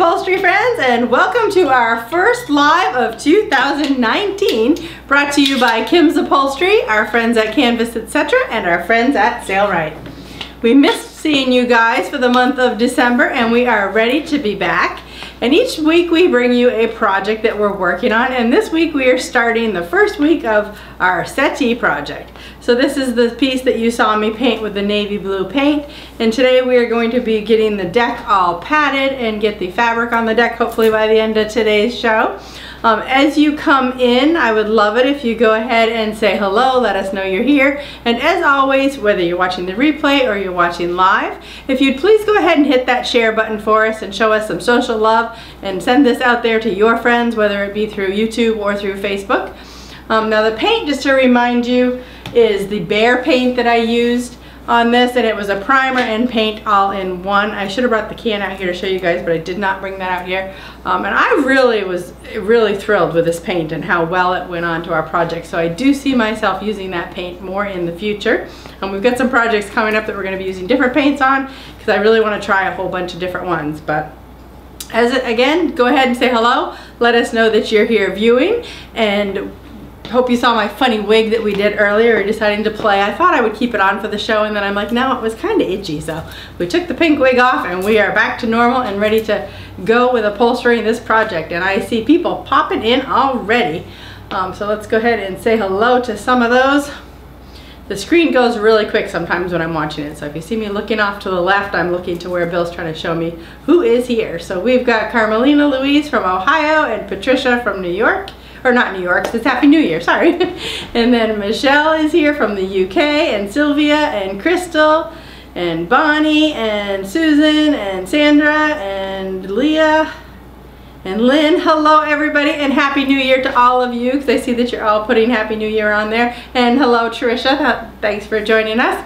upholstery friends, and welcome to our first live of 2019, brought to you by Kim's Upholstery, our friends at Canvas etc, and our friends at Sailrite. We missed seeing you guys for the month of December, and we are ready to be back. And each week we bring you a project that we're working on, and this week we are starting the first week of our settee project. So this is the piece that you saw me paint with the navy blue paint, and today we are going to be getting the deck all padded and get the fabric on the deck hopefully by the end of today's show. As you come in, I would love it if you go ahead and say hello, let us know you're here. And as always, whether you're watching the replay or you're watching live, if you'd please go ahead and hit that share button for us and show us some social love and send this out there to your friends, whether it be through YouTube or through Facebook. Now the paint, just to remind you, is the Behr paint that I used on this, and it was a primer and paint all in one. I should have brought the can out here to show you guys, but I did not bring that out here. And I really was thrilled with this paint and how well it went on to our project. So I do see myself using that paint more in the future. And we've got some projects coming up that we're gonna be using different paints on, because I really wanna try a whole bunch of different ones. But again, go ahead and say hello. Let us know that you're here viewing, and hope you saw my funny wig that we did earlier deciding to play. I thought I would keep it on for the show, and then I'm like, no, it was kind of itchy, so we took the pink wig off, and we are back to normal and ready to go with upholstering this project. And I see people popping in already, so let's go ahead and say hello to some of those. The screen goes really quick sometimes when I'm watching it, so if you see me looking off to the left, I'm looking to where Bill's trying to show me who is here. So we've got Carmelina Louise from Ohio and Patricia from New York. Or not New York, it's Happy New Year, sorry. And then Michelle is here from the UK, and Sylvia, and Crystal, and Bonnie, and Susan, and Sandra, and Leah, and Lynn. Hello everybody, and Happy New Year to all of you, because I see that you're all putting Happy New Year on there. And hello Tricia, thanks for joining us.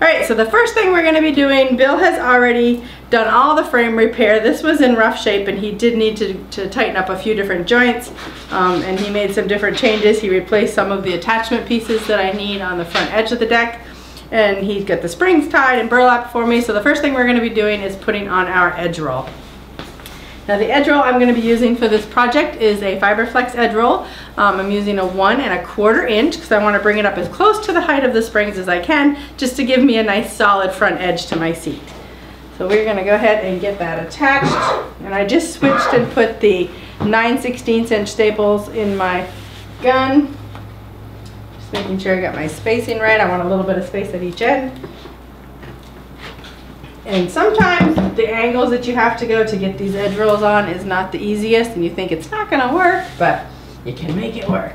All right, so the first thing we're gonna be doing, Bill has already done all the frame repair. This was in rough shape, and he did need to tighten up a few different joints, and he made some different changes. He replaced some of the attachment pieces that I need on the front edge of the deck, and he's got the springs tied and burlap for me. So the first thing we're gonna be doing is putting on our edge roll. Now the edge roll I'm gonna be using for this project is a Fiberflex edge roll. I'm using a 1 1/4 inch because I wanna bring it up as close to the height of the springs as I can, just to give me a nice solid front edge to my seat. So we're gonna go ahead and get that attached. And I just switched and put the 9/16 inch staples in my gun. Just making sure I got my spacing right. I want a little bit of space at each end. And sometimes the angles that you have to go to get these edge rolls on is not the easiest, and you think it's not gonna work, but you can make it work.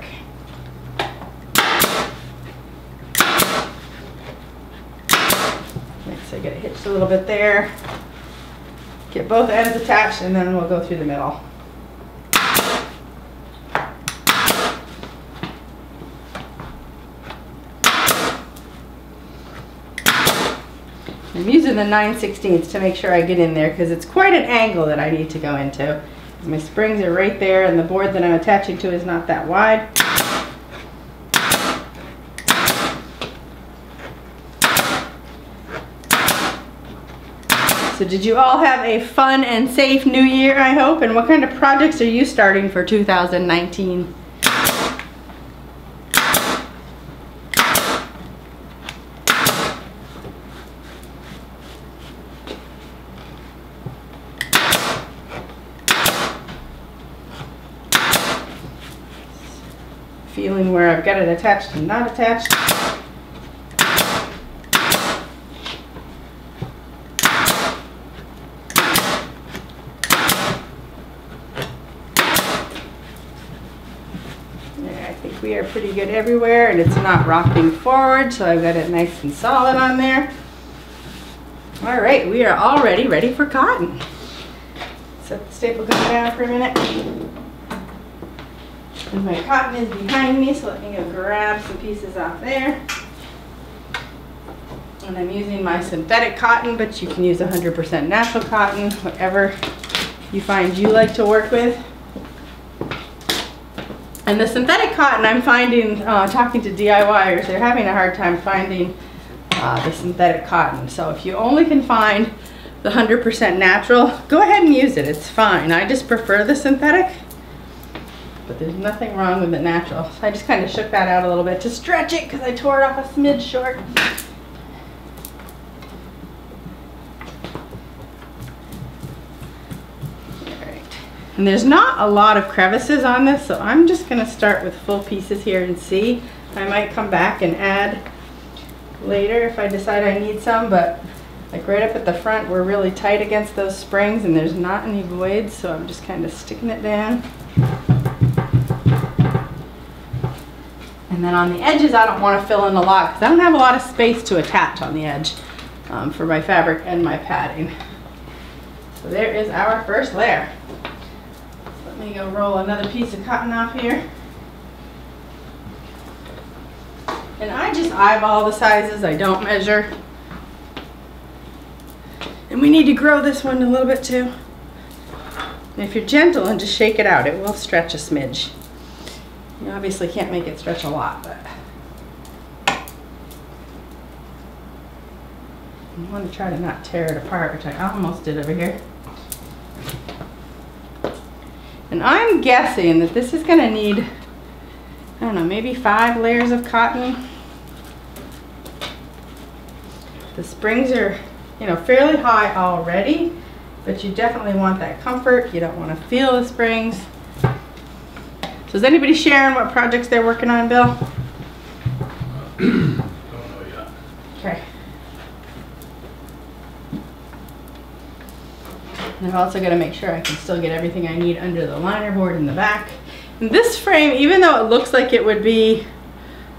Next I gotta hitch a little bit there, get both ends attached, and then we'll go through the middle. I'm using the 9/16 to make sure I get in there, because it's quite an angle that I need to go into. My springs are right there, and the board that I'm attaching to is not that wide. So did you all have a fun and safe new year, I hope? And what kind of projects are you starting for 2019? Feeling where I've got it attached and not attached. There, I think we are pretty good everywhere, and it's not rocking forward, so I've got it nice and solid on there. All right, we are already ready for cotton. Set the staple gun down for a minute. And my cotton is behind me, so let me go grab some pieces off there. And I'm using my synthetic cotton, but you can use 100% natural cotton, whatever you find you like to work with. And the synthetic cotton, I'm finding, talking to DIYers, they're having a hard time finding the synthetic cotton. So if you only can find the 100% natural, go ahead and use it. It's fine. I just prefer the synthetic, but there's nothing wrong with the natural. So I just kind of shook that out a little bit to stretch it because I tore it off a smidge short. And there's not a lot of crevices on this, so I'm just going to start with full pieces here and see. I might come back and add later if I decide I need some, but like right up at the front, we're really tight against those springs and there's not any voids, so I'm just kind of sticking it down. And then on the edges, I don't want to fill in a lot because I don't have a lot of space to attach on the edge for my fabric and my padding. So there is our first layer. Let me go roll another piece of cotton off here. And I just eyeball the sizes, I don't measure. And we need to grow this one a little bit too. And if you're gentle and just shake it out, it will stretch a smidge. You obviously can't make it stretch a lot, but. You want to try to not tear it apart, which I almost did over here. And I'm guessing that this is gonna need, I don't know, maybe 5 layers of cotton. The springs are, you know, fairly high already, but you definitely want that comfort. You don't wanna feel the springs. So is anybody sharing what projects they're working on, Bill? Don't know yet. Okay. And I've also got to make sure I can still get everything I need under the liner board in the back. And this frame, even though it looks like it would be,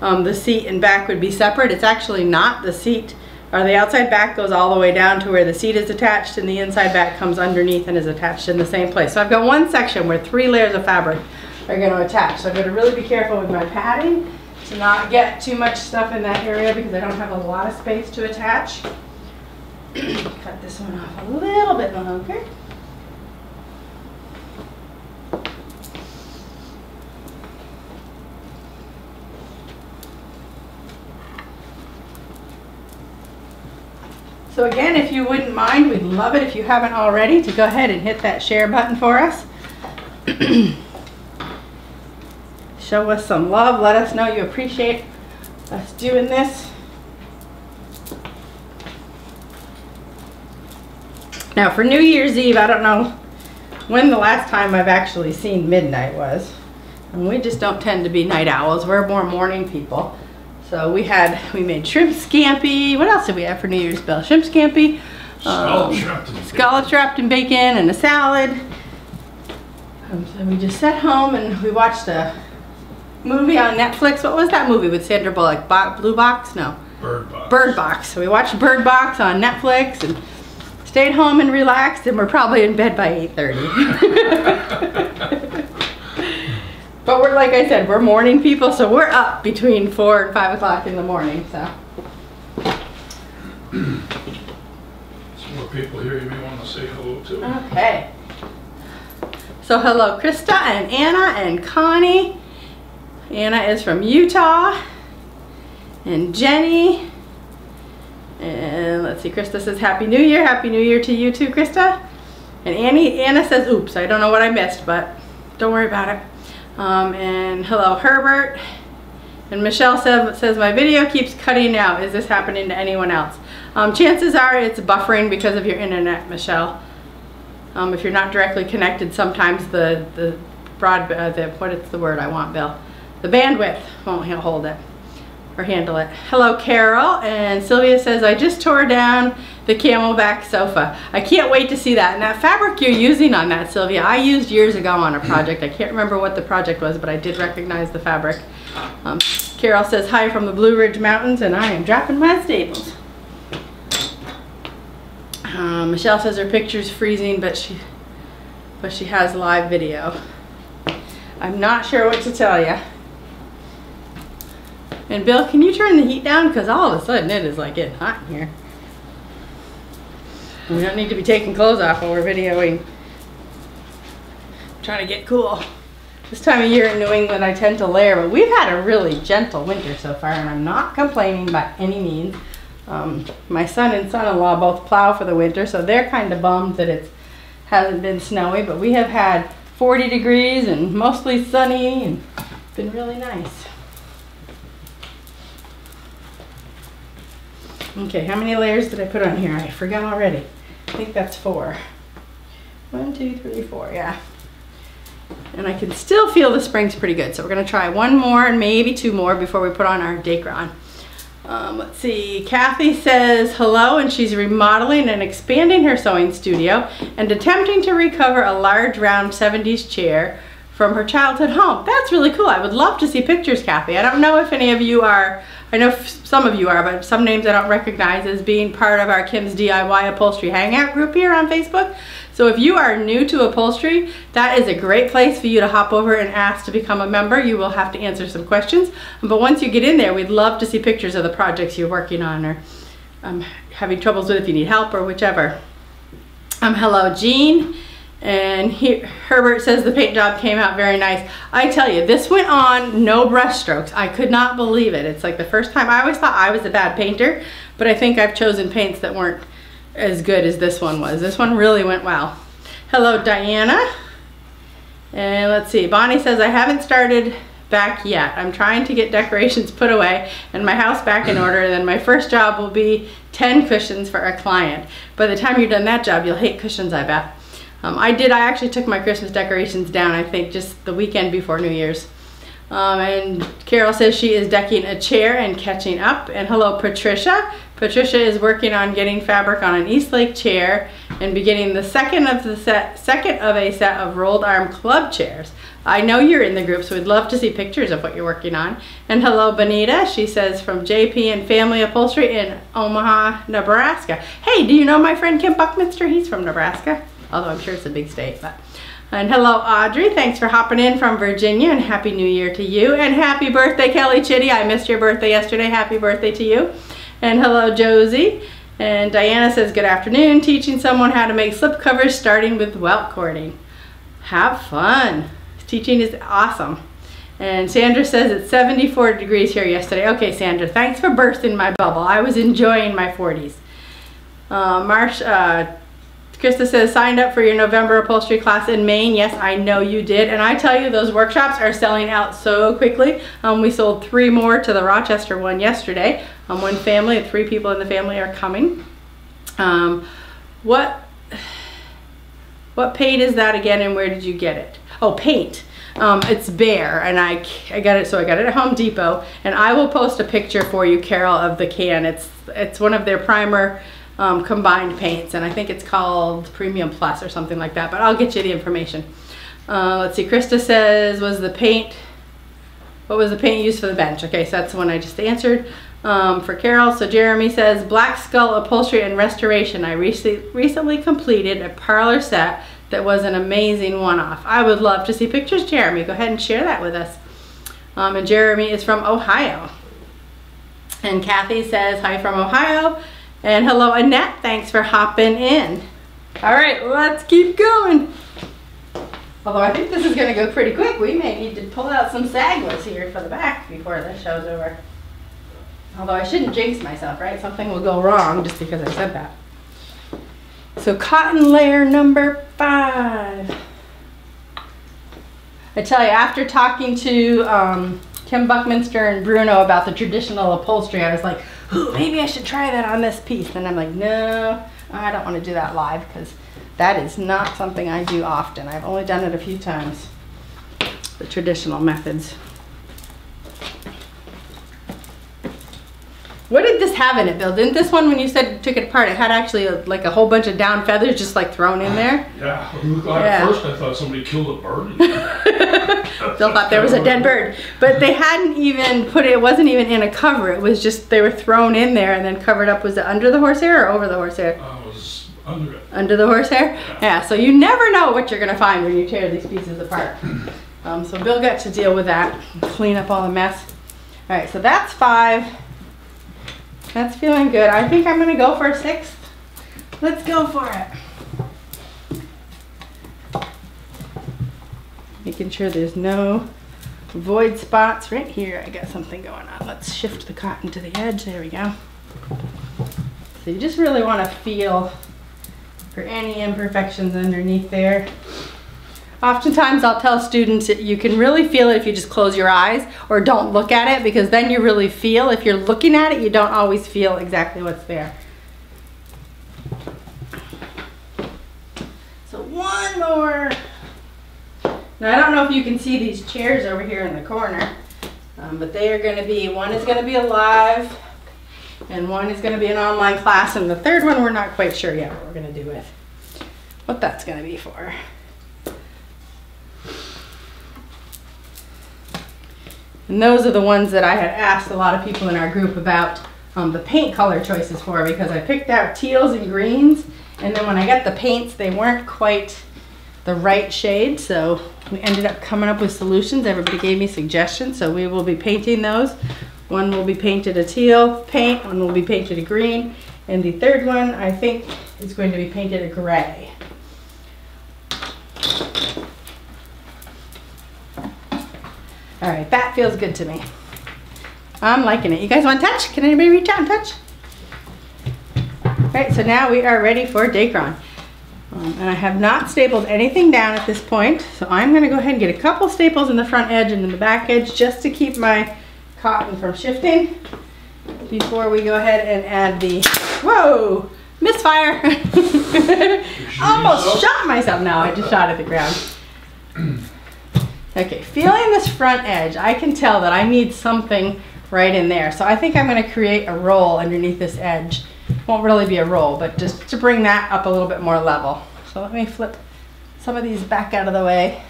the seat and back would be separate, it's actually not. The seat, or the outside back, goes all the way down to where the seat is attached, and the inside back comes underneath and is attached in the same place. So I've got one section where 3 layers of fabric are going to attach. So I've got to really be careful with my padding to not get too much stuff in that area because I don't have a lot of space to attach. Cut this one off a little bit longer. So again, if you wouldn't mind, we'd love it if you haven't already to go ahead and hit that share button for us. Show us some love. Let us know you appreciate us doing this. Now for New Year's Eve, I don't know when the last time I've actually seen midnight was. And we just don't tend to be night owls. We're more morning people. So we made shrimp scampi. What else did we have for New Year's, Bill? Shrimp scampi, scallops wrapped in bacon, and a salad. So we just sat home and we watched a movie on Netflix. What was that movie with Sandra Bullock? Blue Box? No. Bird Box. Bird Box. So we watched Bird Box on Netflix and stayed home and relaxed, and we're probably in bed by 8:30. But we're, like I said, we're morning people, so we're up between 4 and 5 o'clock in the morning, so. Some more people here you may want to say hello to. Okay. So hello, Krista and Anna and Connie. Anna is from Utah. And Jenny. And let's see, Krista says, Happy New Year. Happy New Year to you too, Krista. And Anna says, oops, I don't know what I missed, but don't worry about it. And hello, Herbert. And Michelle says, my video keeps cutting out. Is this happening to anyone else? Chances are it's buffering because of your internet, Michelle. If you're not directly connected, sometimes the bandwidth won't hold it. Or handle it. Hello, Carol. And Sylvia says, I just tore down the camelback sofa. I can't wait to see that. And that fabric you're using on that, Sylvia, I used years ago on a project. I can't remember what the project was, but I did recognize the fabric. Carol says, hi from the Blue Ridge Mountains, and I am dropping my staples. Michelle says her picture's freezing, but she has live video. I'm not sure what to tell you. And Bill, can you turn the heat down? Because all of a sudden it is like getting hot in here. We don't need to be taking clothes off while we're videoing. I'm trying to get cool. This time of year in New England I tend to layer, but we've had a really gentle winter so far and I'm not complaining by any means. My son and son-in-law both plow for the winter, so they're kind of bummed that it hasn't been snowy, but we have had 40 degrees and mostly sunny, and it's been really nice. Okay, how many layers did I put on here? I forgot already. I think that's 4. 1, 2, 3, 4, yeah. And I can still feel the spring's pretty good, so we're gonna try 1 more and maybe 2 more before we put on our Dacron. Let's see, Kathy says hello, and she's remodeling and expanding her sewing studio and attempting to recover a large round 70s chair from her childhood home. That's really cool. I would love to see pictures, Kathy. I don't know if any of you are, I know some of you are, but some names I don't recognize as being part of our Kim's DIY Upholstery Hangout group here on Facebook. So if you are new to upholstery, that is a great place for you to hop over and ask to become a member. You will have to answer some questions, but once you get in there, we'd love to see pictures of the projects you're working on or having troubles with if you need help or whichever. Hello, Jean. And Herbert says the paint job came out very nice. I tell you, this went on no brush strokes. I could not believe it. It's like the first time. I always thought I was a bad painter, but I think I've chosen paints that weren't as good as this one was. This one really went well. Hello, Diana. And let's see, Bonnie says, I haven't started back yet. I'm trying to get decorations put away and my house back in order, and then my first job will be 10 cushions for a client. By the time you're done that job, you'll hate cushions, I bet. I actually took my Christmas decorations down, I think, just the weekend before New Year's. And Carol says she is decking a chair and catching up. And hello, Patricia. Patricia is working on getting fabric on an Eastlake chair and beginning the second of a set of rolled arm club chairs. I know you're in the group, so we'd love to see pictures of what you're working on. And hello, Benita. She says from JP and Family Upholstery in Omaha, Nebraska. Hey, do you know my friend Kim Buckminster? He's from Nebraska, although I'm sure it's a big state. But. And hello, Audrey, thanks for hopping in from Virginia, and Happy New Year to you. And happy birthday, Kelly Chitty. I missed your birthday yesterday. Happy birthday to you. And hello, Josie. And Diana says, good afternoon, teaching someone how to make slip covers starting with welt cording. Have fun. Teaching is awesome. And Sandra says it's 74 degrees here yesterday. Okay, Sandra, thanks for bursting my bubble. I was enjoying my 40s. Krista says, signed up for your November upholstery class in Maine. Yes, I know you did. And I tell you, those workshops are selling out so quickly. We sold 3 more to the Rochester one yesterday. One family, 3 people in the family are coming. What paint is that again, and where did you get it? Oh, paint. It's Behr, and I got it. So I got it at Home Depot, and I will post a picture for you, Carol, of the can. It's one of their primer combined paints, and I think it's called Premium Plus or something like that, but I'll get you the information. Let's see, Krista says, what was the paint used for the bench? Okay, so that's the one I just answered for Carol. So Jeremy says, Black Skull Upholstery and Restoration. I recently completed a parlor set that was an amazing one-off. I would love to see pictures, Jeremy. Go ahead and share that with us. And Jeremy is from Ohio. And Kathy says, hi from Ohio. And hello, Annette, thanks for hopping in. All right, let's keep going. Although I think this is gonna go pretty quick. We may need to pull out some sagwas here for the back before this show's over. Although I shouldn't jinx myself, right? Something will go wrong just because I said that. So cotton layer number 5. I tell you, after talking to Kim Buckminster and Bruno about the traditional upholstery, I was like, ooh, maybe I should try that on this piece. And I'm like, no, I don't want to do that live because that is not something I do often. I've only done it a few times, the traditional methods. What did this have in it, Bill? Didn't this one, when you said you took it apart, it had actually like a whole bunch of down feathers just like thrown in there? Yeah, at first I thought somebody killed a bird. Bill thought there was a dead bird. But they hadn't even put it, it wasn't even in a cover. It was just, they were thrown in there and then covered up. Was it under the horsehair or over the horsehair? It was under it. Under the horsehair? Yeah. Yeah, so you never know what you're going to find when you tear these pieces apart. So Bill got to deal with that, clean up all the mess. All right, so that's 5. That's feeling good. I think I'm gonna go for a 6th. Let's go for it. Making sure there's no void spots. Right here, I got something going on. Let's shift the cotton to the edge. There we go. So you just really want to feel for any imperfections underneath there. Oftentimes I'll tell students that you can really feel it if you just close your eyes or don't look at it, because then you really feel. If you're looking at it, you don't always feel exactly what's there. So one more. Now I don't know if you can see these chairs over here in the corner, but they are going to be, one is going to be a live and one is going to be an online class, and the third one we're not quite sure yet what we're going to do with, what that's going to be for. And those are the ones that I had asked a lot of people in our group about the paint color choices for, because I picked out teals and greens, and then when I got the paints they weren't quite the right shade, so we ended up coming up with solutions. Everybody gave me suggestions, so we will be painting those. One will be painted a teal paint, one will be painted a green, and the third one I think is going to be painted a gray. All right, that feels good to me. I'm liking it. You guys want to touch? Can anybody reach out and touch? All right, so now we are ready for Dacron. And I have not stapled anything down at this point, so I'm gonna go ahead and get a couple staples in the front edge and in the back edge just to keep my cotton from shifting before we go ahead and add the, whoa, misfire. Almost shot myself. No, I just shot at the ground. Okay, feeling this front edge, I can tell that I need something right in there. So I think I'm going to create a roll underneath this edge. Won't really be a roll, but just to bring that up a little bit more level. So let me flip some of these back out of the way.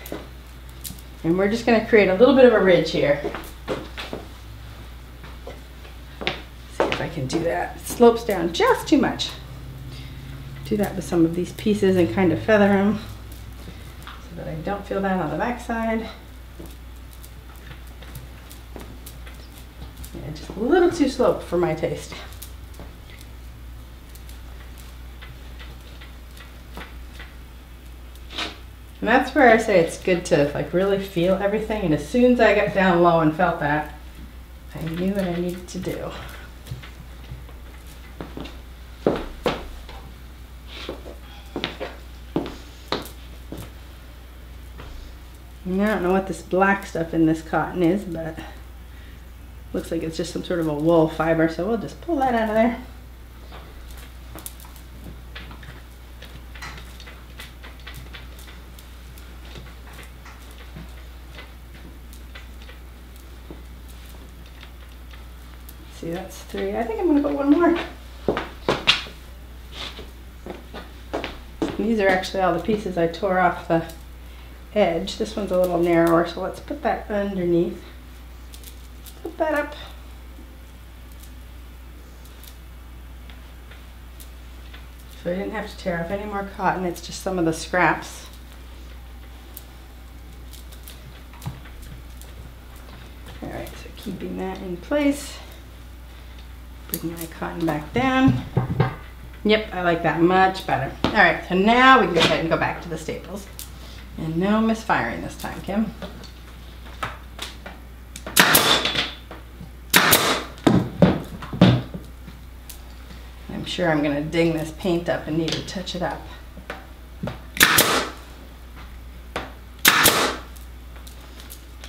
And we're just going to create a little bit of a ridge here. See if I can do that. It slopes down just too much. Do that with some of these pieces and kind of feather them, but I don't feel that on the back side. Yeah, just a little too sloped for my taste. And that's where I say it's good to like really feel everything, and as soon as I got down low and felt that, I knew what I needed to do. I don't know what this black stuff in this cotton is, but looks like it's just some sort of a wool fiber, so we'll just pull that out of there. See, that's three. I think I'm going to put one more. These are actually all the pieces I tore off the edge. This one's a little narrower, so let's put that underneath. Put that up. So I didn't have to tear off any more cotton, it's just some of the scraps. All right, so keeping that in place. Bring my cotton back down. Yep, I like that much better. All right, so now we can go ahead and go back to the staples. And no misfiring this time, Kim. I'm sure I'm going to ding this paint up and need to touch it up.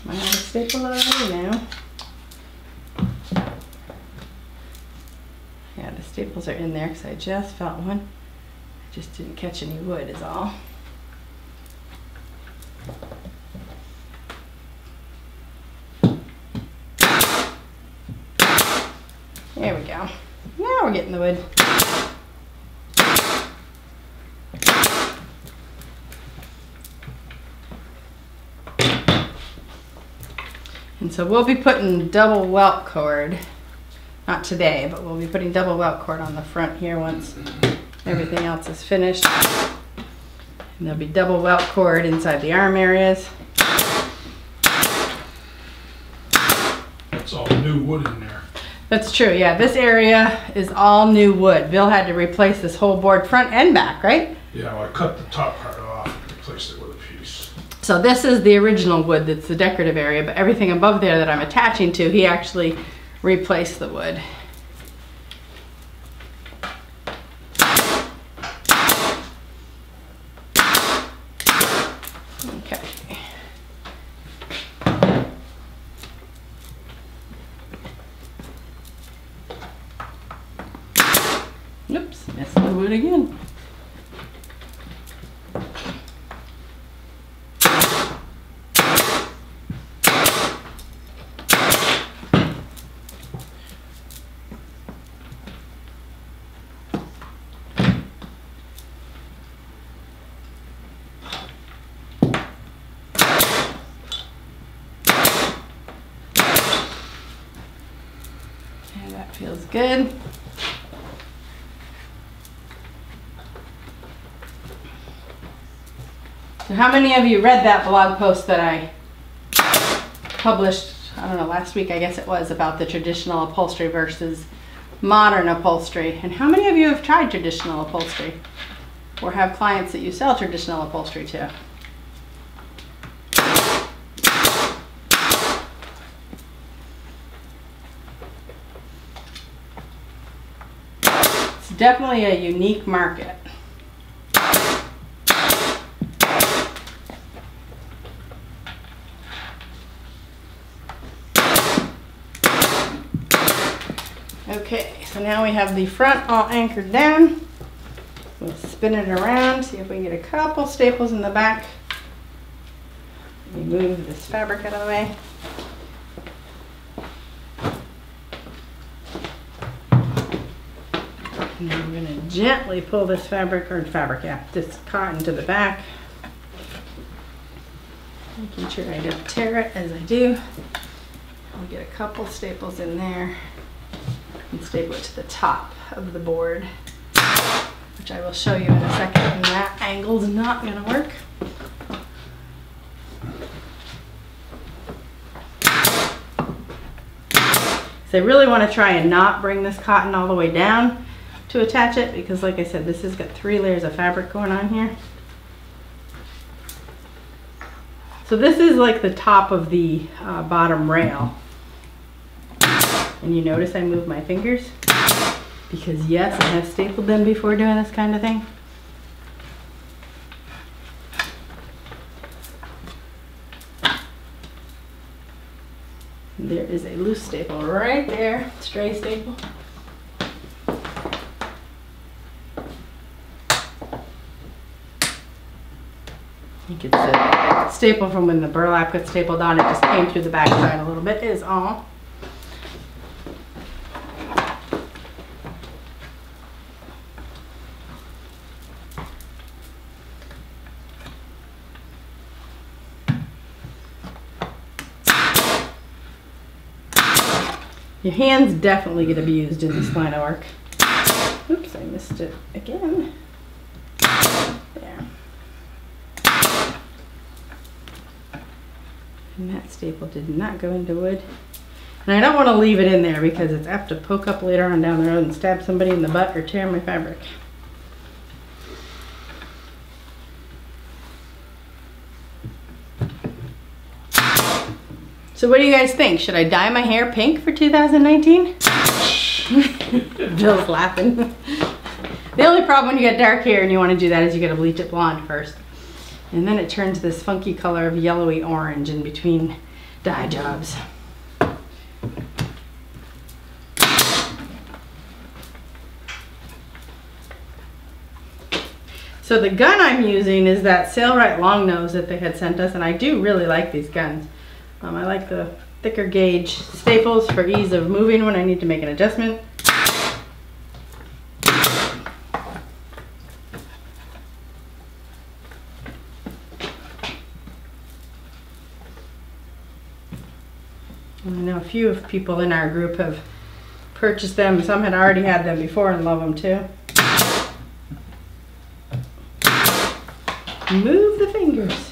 My staple already now. Yeah, the staples are in there because I just felt one. I just didn't catch any wood is all. There we go. Now we're getting the wood. And so we'll be putting double welt cord, not today, but we'll be putting double welt cord on the front here once everything else is finished. And there'll be double welt cord inside the arm areas. That's all new wood in there. That's true, yeah. This area is all new wood. Bill had to replace this whole board front and back, right? Yeah, well, I cut the top part off and replaced it with a piece. So this is the original wood that's the decorative area, but everything above there that I'm attaching to, he actually replaced the wood. That's the word again. Feels good. So how many of you read that blog post that I published, I don't know, last week I guess it was, about the traditional upholstery versus modern upholstery? And how many of you have tried traditional upholstery or have clients that you sell traditional upholstery to? Definitely a unique market. Okay, so now we have the front all anchored down. We'll spin it around, see if we can get a couple staples in the back. Let me move this fabric out of the way. And I'm going to gently pull this this cotton to the back, making sure I don't tear it as I do. I'll get a couple staples in there and staple it to the top of the board, which I will show you in a second, and that angle's not going to work. So I really want to try and not bring this cotton all the way down to attach it, because like I said, this has got 3 layers of fabric going on here. So this is like the top of the bottom rail, and you notice I move my fingers because yes, I have stapled them before doing this kind of thing. There is a loose staple right there, stray staple. It's a staple from when the burlap got stapled on. It just came through the back side a little bit is all. Your hand's definitely going to be used in this line of work. Oops, I missed it again. And that staple did not go into wood. And I don't want to leave it in there because it's apt to poke up later on down the road and stab somebody in the butt or tear my fabric. So what do you guys think? Should I dye my hair pink for 2019? Bill's laughing. The only problem when you got dark hair and you want to do that is you got to bleach it blonde first. And then it turns this funky color of yellowy orange in between dye jobs. So the gun I'm using is that Sailrite long nose that they had sent us, and I do really like these guns. I like the thicker gauge staples for ease of moving when I need to make an adjustment. A few of people in our group have purchased them. Some had already had them before and love them too. Move the fingers.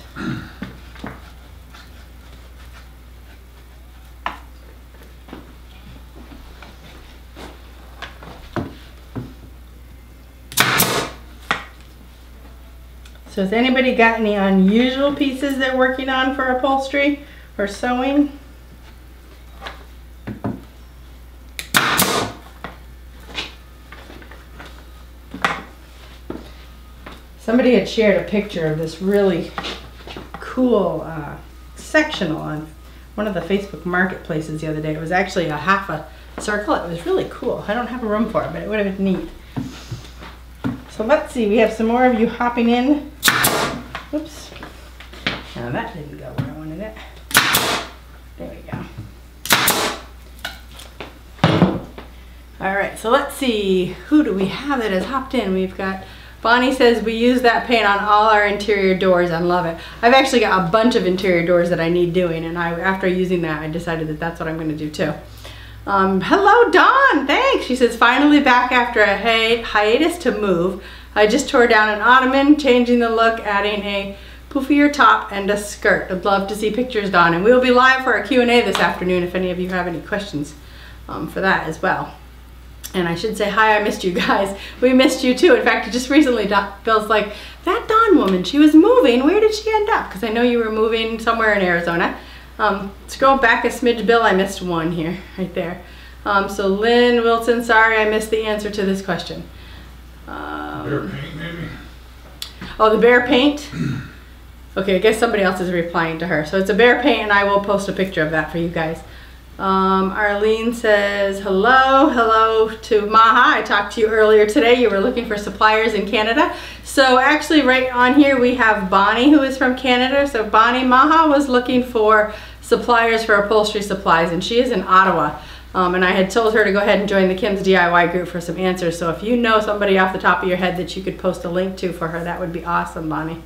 So has anybody got any unusual pieces they're working on for upholstery or sewing? Somebody had shared a picture of this really cool sectional on one of the Facebook marketplaces the other day. It was actually a half a circle. It was really cool. I don't have a room for it, but it would have been neat. So let's see, we have some more of you hopping in. Oops. Now that didn't go where I wanted it. There we go. All right, so let's see, who do we have that has hopped in? We've got, Bonnie says, we use that paint on all our interior doors. I love it. I've actually got a bunch of interior doors that I need doing, and after using that, I decided that that's what I'm gonna do too. Hello, Dawn, thanks. She says, finally back after a hiatus to move. I just tore down an ottoman, changing the look, adding a poofier top and a skirt. I'd love to see pictures, Dawn, and we'll be live for our Q&A this afternoon if any of you have any questions for that as well. And I should say, hi, I missed you guys. We missed you too. In fact, it just recently feels like that Dawn woman, she was moving. Where did she end up? Because I know you were moving somewhere in Arizona. Scroll back a smidge, Bill. I missed one here, right there. So Lynn Wilson, sorry, I missed the answer to this question. Behr paint, maybe? Oh, the Behr paint? Okay, I guess somebody else is replying to her. So it's a Behr paint, and I will post a picture of that for you guys. Arlene says, hello to Maha. I talked to you earlier today. You were looking for suppliers in Canada. So actually right on here we have Bonnie, who is from Canada. So Bonnie, Maha was looking for suppliers for upholstery supplies, and she is in Ottawa. And I had told her to go ahead and join the Kim's DIY group for some answers. So if you know somebody off the top of your head that you could post a link to for her, that would be awesome, Bonnie.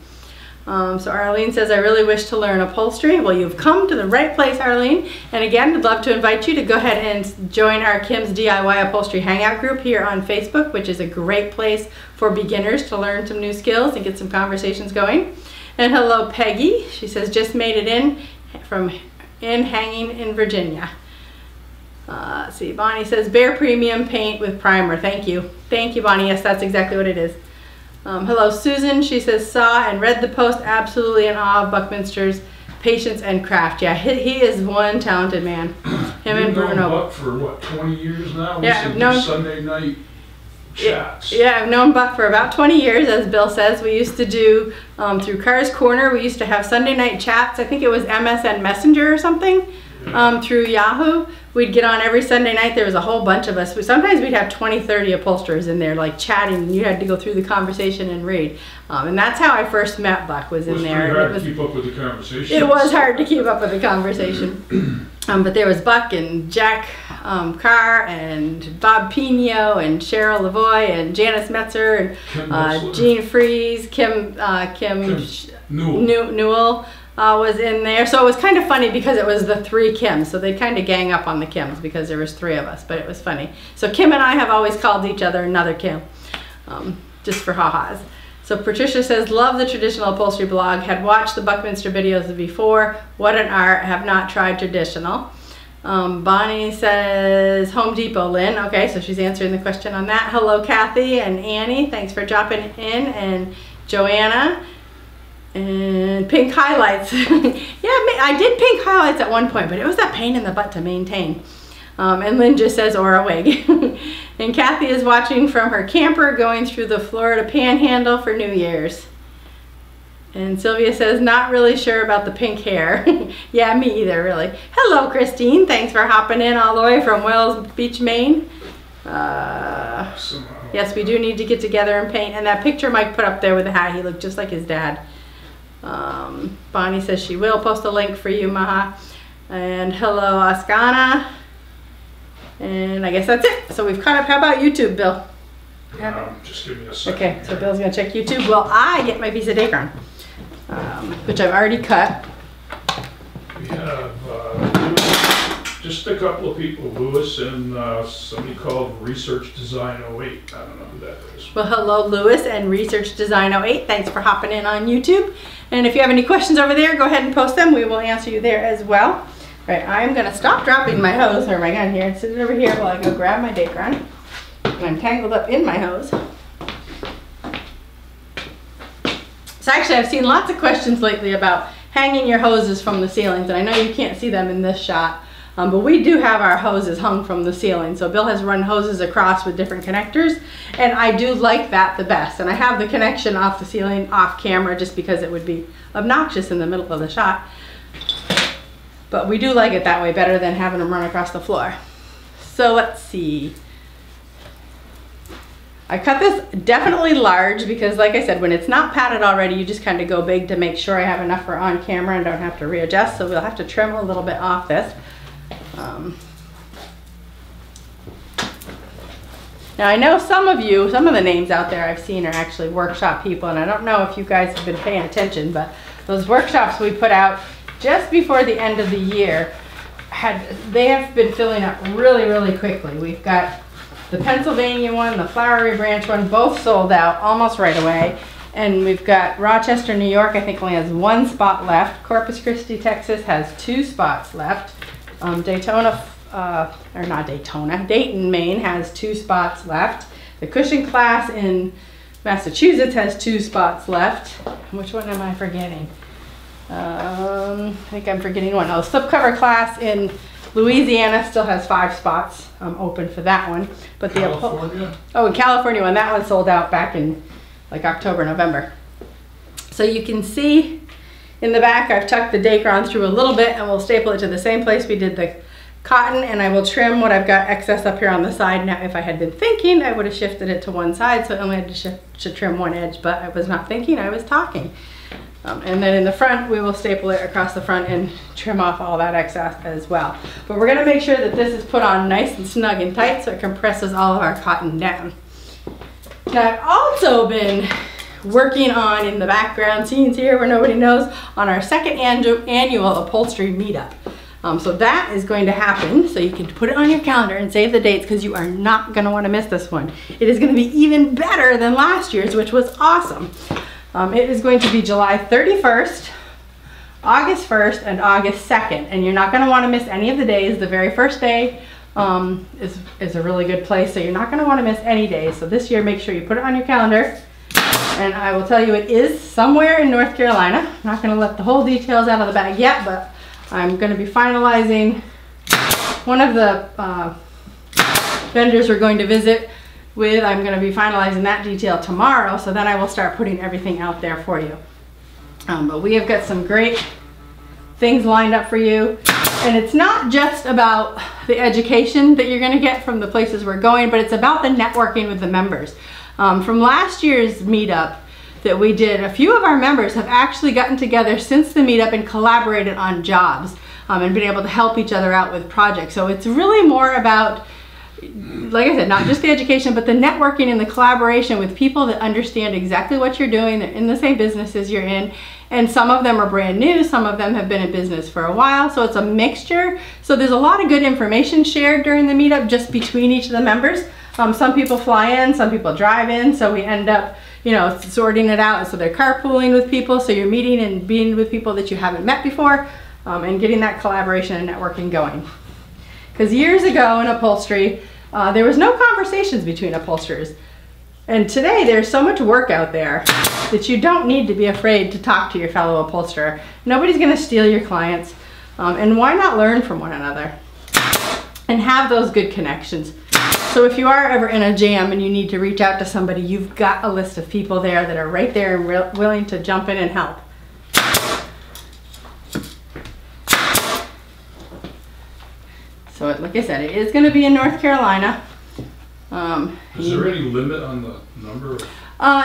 So Arlene says, I really wish to learn upholstery. Well, you've come to the right place, Arlene. And again, I'd love to invite you to go ahead and join our Kim's DIY Upholstery Hangout group here on Facebook, which is a great place for beginners to learn some new skills and get some conversations going. And hello, Peggy. She says, just made it in from hanging in Virginia. Let's see, Bonnie says, Behr Premium Paint with Primer. Thank you. Thank you, Bonnie. Yes, that's exactly what it is. Hello, Susan. She says, saw and read the post, absolutely in awe of Buckminster's patience and craft. Yeah, he is one talented man. Him and Bruno. We've known Buck for, what, 20 years now? Yeah, we do Sunday night chats. Yeah, I've known Buck for about 20 years, as Bill says. We used to do, through Car's Corner, we used to have Sunday night chats. I think it was MSN Messenger or something. Through Yahoo, we'd get on every Sunday night. There was a whole bunch of us. Sometimes we'd have 20, 30 upholsterers in there, like chatting, and you had to go through the conversation and read. And that's how I first met Buck, was in there. It was hard to keep up with the conversation. It was hard to keep up with the conversation. But there was Buck and Jack Carr and Bob Pino and Cheryl Lavoie and Janice Metzer and Kim Jean Freeze, Kim Newell. Was in there. So it was kind of funny because it was the three Kims, so they kind of gang up on the Kims because there was three of us, but it was funny. So Kim and I have always called each other another Kim, just for ha-has. So Patricia says, love the traditional upholstery blog, had watched the Buckminster videos before, what an art, have not tried traditional. Bonnie says, Home Depot, Lynn. Okay, so she's answering the question on that. Hello, Kathy and Annie, thanks for dropping in, and Joanna. And pink highlights. Yeah, I did pink highlights at one point, but it was a pain in the butt to maintain. And Lynn just says, or a wig. And Kathy is watching from her camper going through the Florida Panhandle for New Year's. And Sylvia says, not really sure about the pink hair. Yeah, me either, really. Hello, Christine. Thanks for hopping in all the way from Wales Beach, Maine. Yes, we do need to get together and paint. And that picture Mike put up there with the hat, he looked just like his dad. Bonnie says she will post a link for you, Maha. And hello, Ascana. And I guess that's it. So we've caught up. How about YouTube, Bill? Just give me a second. Okay, so Bill's going to check YouTube while I get my piece of acorn, which I've already cut. We have just a couple of people, Lewis and somebody called Research Design 08. I don't know who that is. Well, hello, Lewis and Research Design 08. Thanks for hopping in on YouTube. And if you have any questions over there, go ahead and post them. We will answer you there as well. All right, I'm going to stop dropping my hose or my gun here and sit it over here while I go grab my Dacron. I'm tangled up in my hose. So actually, I've seen lots of questions lately about hanging your hoses from the ceilings. And I know you can't see them in this shot. But we do have our hoses hung from the ceiling. So Bill has run hoses across with different connectors, and I do like that the best. And I have the connection off the ceiling off camera just because it would be obnoxious in the middle of the shot. But we do like it that way better than having them run across the floor. So let's see. I cut this definitely large because, like I said, when it's not padded already, you just kind of go big to make sure I have enough for on camera and don't have to readjust. So we'll have to trim a little bit off this. Now I know some of you, some of the names out there I've seen are actually workshop people, and I don't know if you guys have been paying attention, but those workshops we put out just before the end of the year, they have been filling up really, really quickly. We've got the Pennsylvania one, the Flowery Branch one, both sold out almost right away. And we've got Rochester, New York, I think only has one spot left. Corpus Christi, Texas has 2 spots left. Dayton, Maine has 2 spots left. The Cushion Class in Massachusetts has 2 spots left. Which one am I forgetting? I think I'm forgetting one. Oh, Slipcover Class in Louisiana still has 5 spots open for that one. But the California? Oh, in California one, that one sold out back in like October, November. So you can see in the back, I've tucked the Dacron through a little bit, and we'll staple it to the same place we did the cotton, and I will trim what I've got excess up here on the side. Now, if I had been thinking, I would have shifted it to one side, so I only had to trim one edge, but I was not thinking, I was talking. And then in the front, we will staple it across the front and trim off all that excess as well. But we're gonna make sure that this is put on nice and snug and tight so it compresses all of our cotton down. Now, I've also been working on, in the background scenes here where nobody knows, on our second annual upholstery meetup. So that is going to happen, so you can put it on your calendar and save the dates because you are not going to want to miss this one. It is going to be even better than last year's, which was awesome. It is going to be July 31st, August 1st, and August 2nd, and you're not going to want to miss any of the days. The very first day is a really good place, so you're not going to want to miss any days. So this year, make sure you put it on your calendar. And I will tell you, it is somewhere in North Carolina. I'm not going to let the whole details out of the bag yet, but I'm going to be finalizing one of the vendors we're going to visit with. I'm going to be finalizing that detail tomorrow, so then I will start putting everything out there for you. But we have got some great things lined up for you. And it's not just about the education that you're going to get from the places we're going, but it's about the networking with the members. From last year's meetup that we did, a few of our members have actually gotten together since the meetup and collaborated on jobs and been able to help each other out with projects. So it's really more about, like I said, not just the education, but the networking and the collaboration with people that understand exactly what you're doing. They're in the same businesses you're in, and some of them are brand new, some of them have been in business for a while, so it's a mixture. So there's a lot of good information shared during the meetup just between each of the members. Some people fly in, some people drive in, so we end up, you know, sorting it out. And so they're carpooling with people, so you're meeting and being with people that you haven't met before, and getting that collaboration and networking going. Because years ago in upholstery, there was no conversations between upholsterers. And today there's so much work out there that you don't need to be afraid to talk to your fellow upholsterer. Nobody's going to steal your clients. And why not learn from one another and have those good connections? So if you are ever in a jam and you need to reach out to somebody, you've got a list of people there that are right there and willing to jump in and help. So like I said, it is going to be in North Carolina. Is there any limit on the number?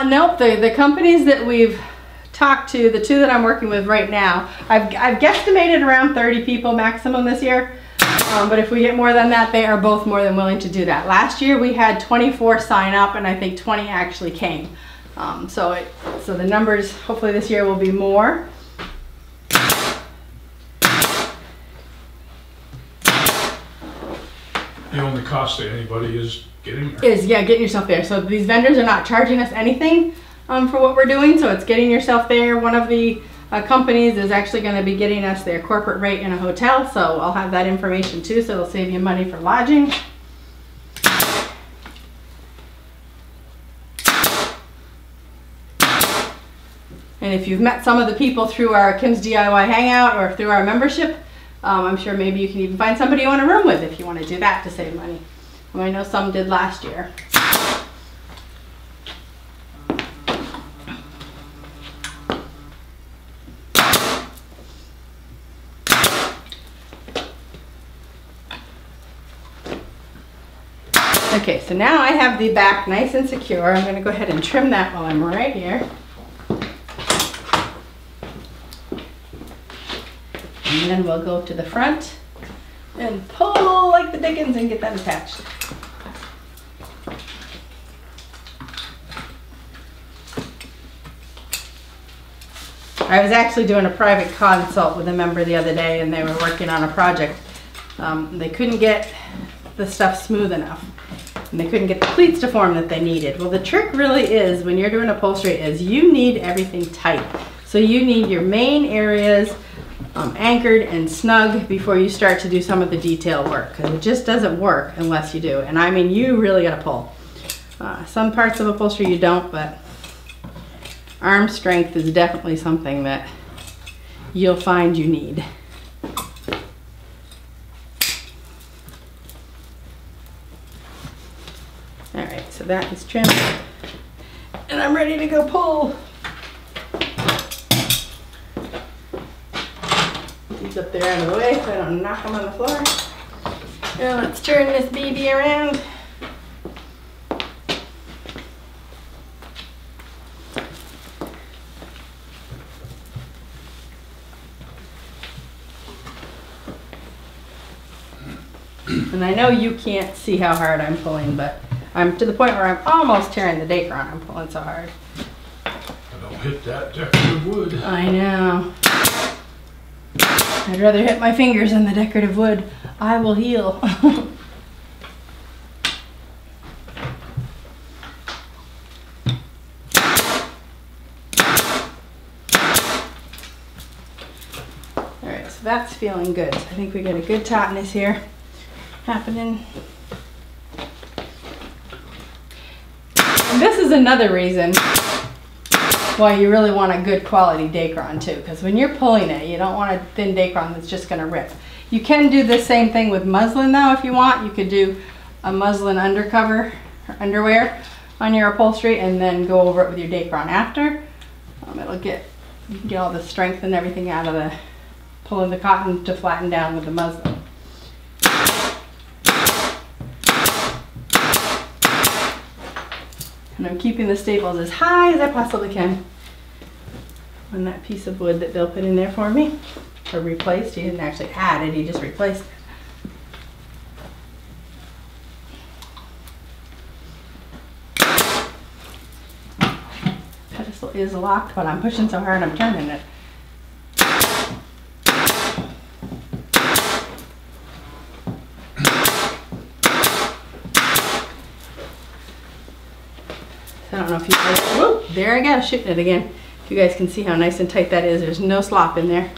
Nope. The companies that we've talked to, the 2 that I'm working with right now, I've guesstimated around 30 people maximum this year. But if we get more than that, they are both more than willing to do that. Last year we had 24 sign up, and I think 20 actually came. So the numbers hopefully this year will be more. The only cost to anybody is getting there. Getting yourself there. So these vendors are not charging us anything for what we're doing, so it's getting yourself there. One of the companies is actually going to be getting us their corporate rate in a hotel, so I'll have that information too, so it'll save you money for lodging. And if you've met some of the people through our Kim's DIY Hangout or through our membership, I'm sure maybe you can even find somebody you want to room with if you want to do that to save money. Well, I know some did last year. Okay, so now I have the back nice and secure. I'm going to go ahead and trim that while I'm right here. And then we'll go to the front and pull like the dickens and get that attached. I was actually doing a private consult with a member the other day, and they were working on a project. They couldn't get the stuff smooth enough, and they couldn't get the pleats to form that they needed. Well, the trick really is when you're doing upholstery is you need everything tight. So you need your main areas anchored and snug before you start to do some of the detail work, because it just doesn't work unless you do. And I mean, you really gotta pull. Some parts of upholstery you don't, but arm strength is definitely something that you'll find you need. All right, so that is trimmed, and I'm ready to go pull. These up there out of the way so I don't knock them on the floor. Now let's turn this baby around. And I know you can't see how hard I'm pulling, but I'm to the point where I'm almost tearing the Dacron. I'm pulling so hard. I don't hit that decorative wood. I know. I'd rather hit my fingers than the decorative wood. I will heal. All right, so that's feeling good. So I think we got a good tautness here happening. And this is another reason why you really want a good quality Dacron too, because when you're pulling it, you don't want a thin Dacron that's just going to rip. You can do the same thing with muslin though if you want. You could do a muslin undercover or underwear on your upholstery and then go over it with your Dacron after. It'll get all the strength and everything out of the pulling the cotton to flatten down with the muslin. And I'm keeping the staples as high as I possibly can on that piece of wood that Bill put in there for me, or replaced. He didn't actually add it, he just replaced it. Pedestal is locked, but I'm pushing so hard I'm turning it. There I go, shooting it again. If you guys can see how nice and tight that is, there's no slop in there.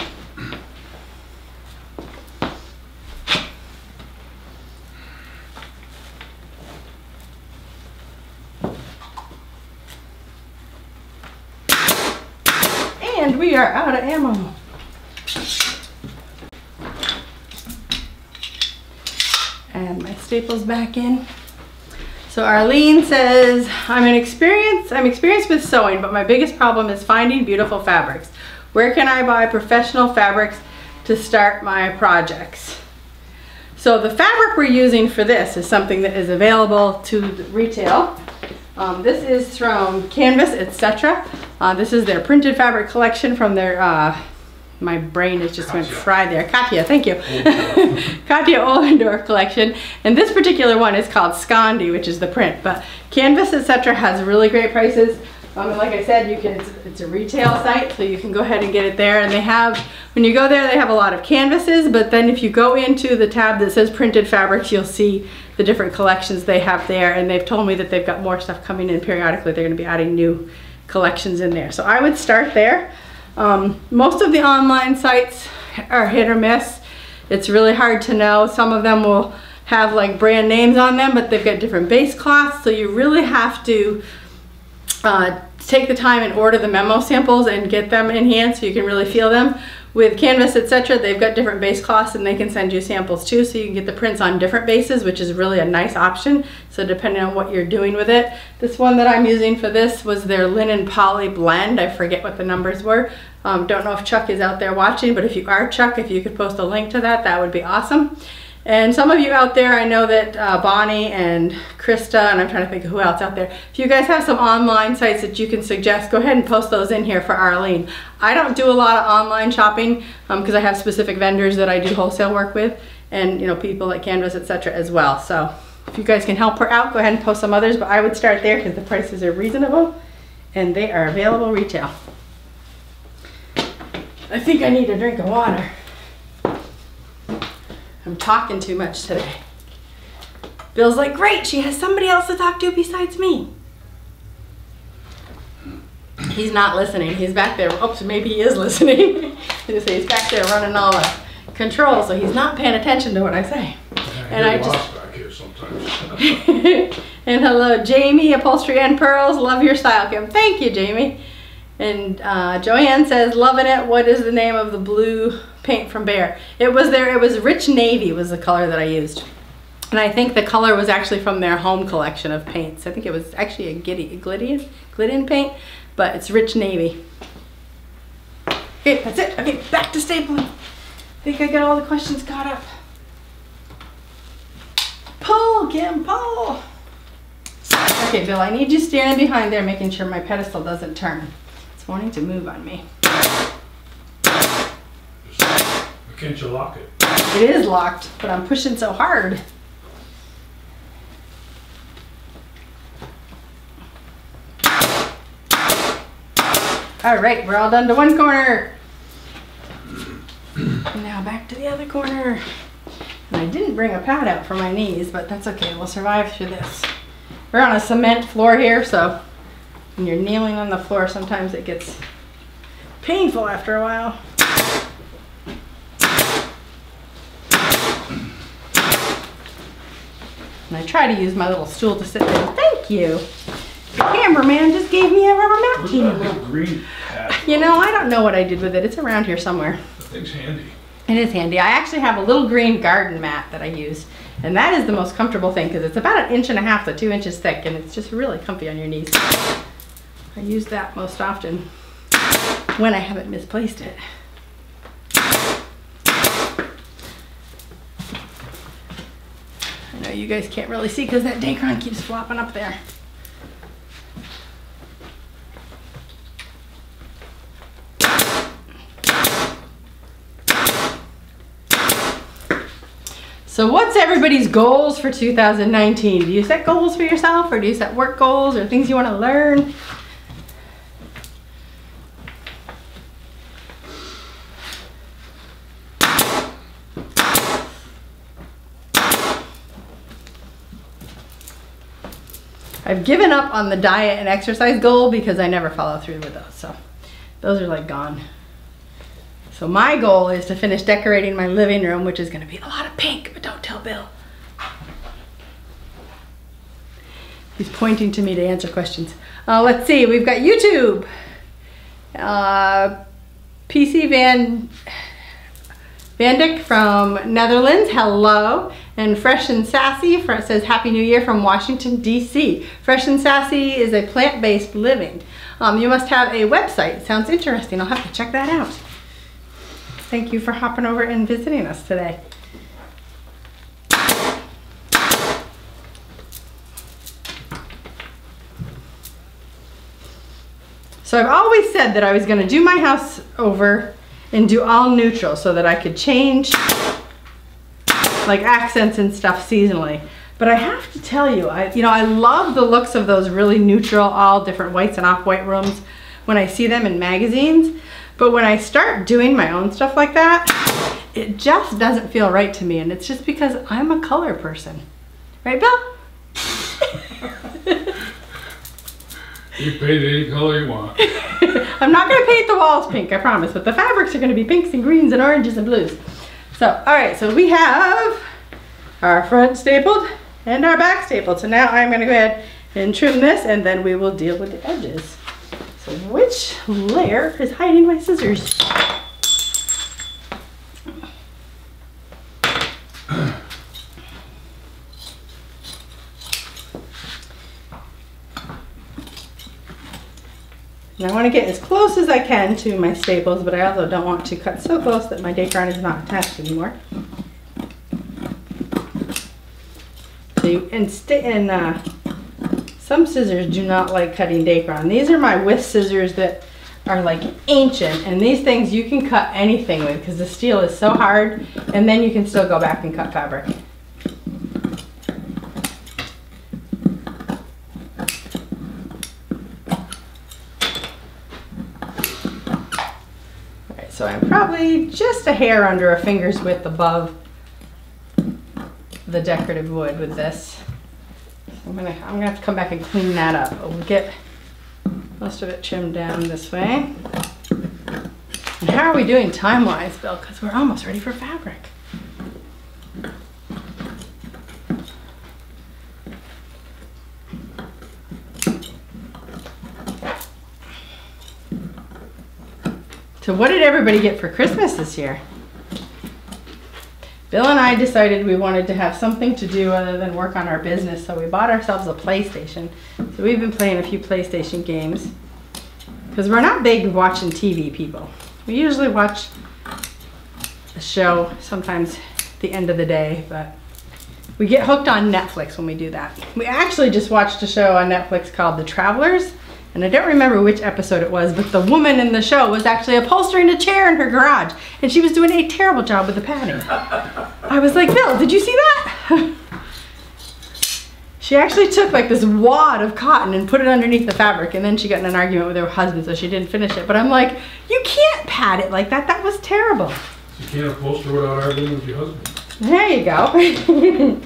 And we are out of ammo. And my staples back in. So Arlene says, I'm experienced with sewing, but my biggest problem is finding beautiful fabrics. Where can I buy professional fabrics to start my projects? So the fabric we're using for this is something that is available to retail. This is from Canvas etc. This is their printed fabric collection from their, my brain has just went fried there. Katja, thank you. Katja Ollendorff collection. And this particular one is called Skandi, which is the print. But Canvas etc. has really great prices. And like I said, you can, it's a retail site, so you can go ahead and get it there. And they have, when you go there, they have a lot of canvases. But then if you go into the tab that says printed fabrics, you'll see the different collections they have there. And they've told me that they've got more stuff coming in periodically. They're going to be adding new collections in there. So I would start there. Most of the online sites are hit or miss. It's really hard to know. Some of them will have like brand names on them, but they've got different base cloths, so you really have to take the time and order the memo samples and get them in hand so you can really feel them. With Canvas etc., they've got different base cloths and they can send you samples too, so you can get the prints on different bases, which is really a nice option. So depending on what you're doing with it. This one that I'm using for this was their linen poly blend. I forget what the numbers were. Don't know if Chuck is out there watching, but if you are, Chuck, if you could post a link to that, that would be awesome. And some of you out there, I know that Bonnie and Krista, and I'm trying to think of who else out there, if you guys have some online sites that you can suggest, go ahead and post those in here for Arlene. I don't do a lot of online shopping because I have specific vendors that I do wholesale work with, and you know, people like Canvas etc. as well. So if you guys can help her out, go ahead and post some others, but I would start there because the prices are reasonable and they are available retail. I think I need a drink of water. I'm talking too much today. Bill's like, great, she has somebody else to talk to besides me. He's not listening, he's back there. Oops, maybe he is listening. He's back there running all the controls, so he's not paying attention to what I say. And I just back here sometimes. And hello, Jamie, Upholstery and Pearls, love your style, Kim. Thank you, Jamie. And Joanne says, loving it, what is the name of the blue paint from Behr? It was there, it was rich navy was the color that I used. And I think the color was actually from their home collection of paints. I think it was actually a Giddeon paint, but it's rich navy. Okay, that's it. Okay, back to stapling. I think I got all the questions caught up. Pull, Kim, pull. Okay, Bill, I need you standing behind there making sure my pedestal doesn't turn. It's wanting to move on me. Can't you lock it? It is locked, but I'm pushing so hard. All right, we're all done to one corner. Now back to the other corner. And I didn't bring a pad out for my knees, but that's okay. We'll survive through this. We're on a cement floor here, so when you're kneeling on the floor, sometimes it gets painful after a while. And I try to use my little stool to sit there. Thank you. The cameraman just gave me a rubber napkin. Where's that big green hat? You know, I don't know what I did with it. It's around here somewhere. That thing's handy. It is handy. I actually have a little green garden mat that I use. And that is the most comfortable thing because it's about 1.5 inches to 2 inches thick. And it's just really comfy on your knees. I use that most often when I haven't misplaced it. You guys can't really see because that Dacron keeps flopping up there. So what's everybody's goals for 2019? Do you set goals for yourself, or do you set work goals or things you want to learn? I've given up on the diet and exercise goal because I never follow through with those, so those are like gone. So my goal is to finish decorating my living room, which is going to be a lot of pink, but don't tell Bill. He's pointing to me to answer questions. Let's see, we've got YouTube. PC Vandick from Netherlands, hello. And Fresh and Sassy says, Happy New Year from Washington, D.C. Fresh and Sassy is a plant-based living. You must have a website. Sounds interesting. I'll have to check that out. Thank you for hopping over and visiting us today. So I've always said that I was going to do my house over and do all neutral so that I could change like accents and stuff seasonally. But I have to tell you, I love the looks of those really neutral, all different whites and off-white rooms when I see them in magazines. But when I start doing my own stuff like that, it just doesn't feel right to me. And it's just because I'm a color person. Right, Bill? You paint any color you want. I'm not gonna paint the walls pink, I promise, but the fabrics are gonna be pinks and greens and oranges and blues. So, all right, so we have our front stapled and our back stapled. So now I'm gonna go ahead and trim this, and then we will deal with the edges. So which layer is hiding my scissors? And I want to get as close as I can to my staples, but I also don't want to cut so close that my Dacron is not attached anymore. So you, some scissors do not like cutting Dacron. These are my with scissors that are like ancient, and these things you can cut anything with because the steel is so hard, and then you can still go back and cut fabric. All right, so I'm probably just a hair under a finger's width above the decorative wood with this. I'm gonna have to come back and clean that up. We'll get most of it trimmed down this way. And how are we doing time-wise, Bill? Because we're almost ready for fabric. So what did everybody get for Christmas this year? Bill and I decided we wanted to have something to do other than work on our business, so we bought ourselves a PlayStation. So we've been playing a few PlayStation games because we're not big watching TV people. We usually watch a show, sometimes at the end of the day, but we get hooked on Netflix when we do that. We actually just watched a show on Netflix called The Travelers, and I don't remember which episode it was, but the woman in the show was actually upholstering a chair in her garage, and she was doing a terrible job with the padding. I was like, Bill, did you see that? She actually took like this wad of cotton and put it underneath the fabric, and then she got in an argument with her husband, so she didn't finish it. But I'm like, you can't pad it like that. That was terrible. You can't upholster without arguing with your husband. There you go.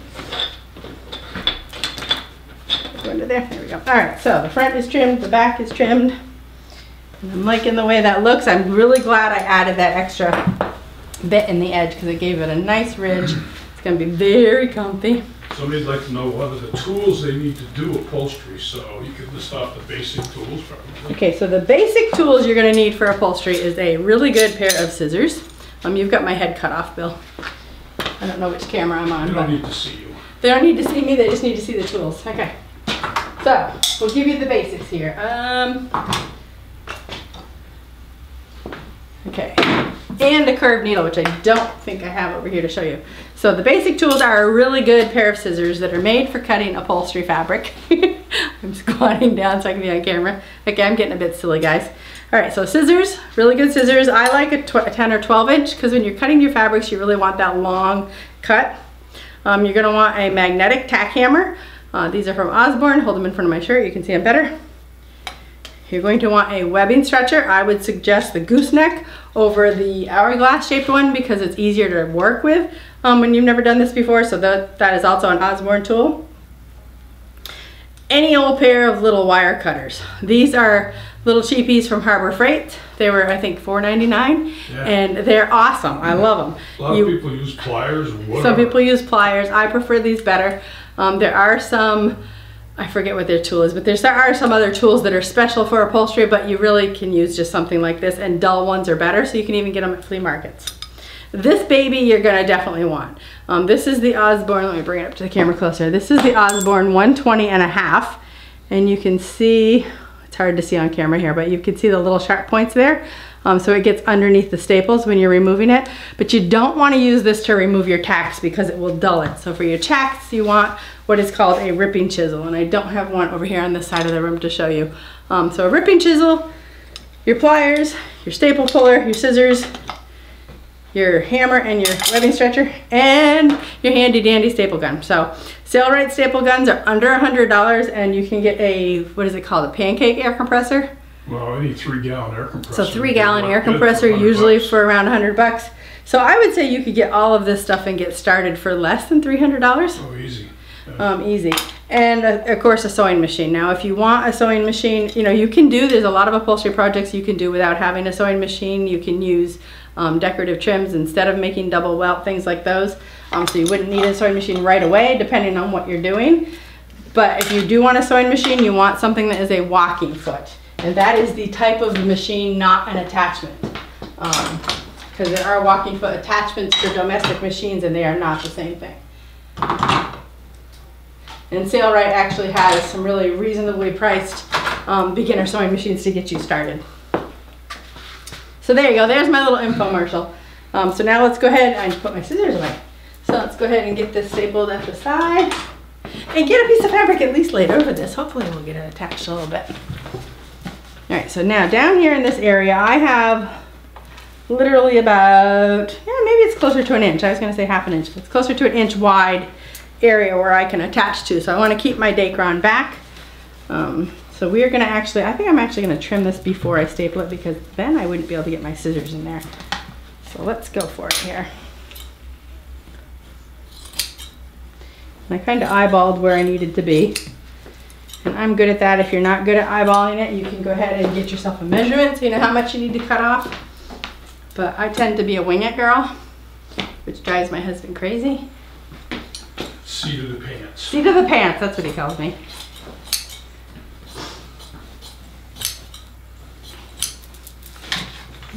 Under there. There we go. All right, so the front is trimmed, the back is trimmed, and I'm liking the way that looks. I'm really glad I added that extra bit in the edge because it gave it a nice ridge. It's going to be very comfy. Somebody'd like to know what are the tools they need to do upholstery, so you could list off the basic tools probably. Okay, so the basic tools you're going to need for upholstery is a really good pair of scissors. You've got my head cut off, Bill. I don't know which camera I'm on. They don't need to see you. They don't need to see me, they just need to see the tools. Okay. So, we'll give you the basics here. Okay, and a curved needle, which I don't think I have over here to show you. So the basic tools are a really good pair of scissors that are made for cutting upholstery fabric. I'm squatting down so I can be on camera. Okay, I'm getting a bit silly, guys. All right, so scissors, really good scissors. I like a 10 or 12 inch because when you're cutting your fabrics, you really want that long cut. You're gonna want a magnetic tack hammer. These are from Osborne. Hold them in front of my shirt. You can see them better. You're going to want a webbing stretcher. I would suggest the gooseneck over the hourglass shaped one because it's easier to work with when you've never done this before. So that is also an Osborne tool. Any old pair of little wire cutters. These are little cheapies from Harbor Freight. They were, I think, $4.99, yeah. And they're awesome. I love them. A lot of people use pliers. Whatever. Some people use pliers. I prefer these better. There are some, I forget what their tool is, but there are some other tools that are special for upholstery, but you really can use just something like this, and dull ones are better, so you can even get them at flea markets. This baby you're gonna definitely want. This is the Osborne, let me bring it up to the camera closer. This is the Osborne 120.5, and you can see, it's hard to see on camera here, but you can see the little sharp points there. So it gets underneath the staples when you're removing it, but you don't want to use this to remove your tacks because it will dull it. So for your tacks, you want what is called a ripping chisel, and I don't have one over here on this side of the room to show you. So a ripping chisel, your pliers, your staple puller, your scissors, your hammer and your webbing stretcher, and your handy dandy staple gun. So Sailrite staple guns are under $100, and you can get a, what is it called, a pancake air compressor? Well, any 3-gallon air compressor. So 3-gallon air compressor usually for around $100. So I would say you could get all of this stuff and get started for less than $300. Oh, easy. Yeah. Easy. And of course a sewing machine. Now if you want a sewing machine, you know, you can do, there's a lot of upholstery projects you can do without having a sewing machine. You can use decorative trims instead of making double welt, things like those. So you wouldn't need a sewing machine right away depending on what you're doing. But if you do want a sewing machine, you want something that is a walking foot. And that is the type of machine, not an attachment. Because there are walking foot attachments for domestic machines, and they are not the same thing. And Sailrite actually has some really reasonably priced beginner sewing machines to get you started. So there you go, there's my little infomercial. So now let's go ahead and put my scissors away. So let's go ahead and get this stapled at the side. and get a piece of fabric at least laid over this. Hopefully we'll get it attached a little bit. All right, so now down here in this area, I have literally about, yeah, maybe it's closer to an inch. I was gonna say half an inch, but it's closer to an inch wide area where I can attach to. So I wanna keep my Dacron back. So we are gonna actually, I think I'm actually gonna trim this before I staple it because then I wouldn't be able to get my scissors in there. So let's go for it here. And I kind of eyeballed where I needed to be. And I'm good at that. If you're not good at eyeballing it, you can go ahead and get yourself a measurement so you know how much you need to cut off. But I tend to be a wing it girl, which drives my husband crazy. Seat of the pants. Seat of the pants, that's what he calls me.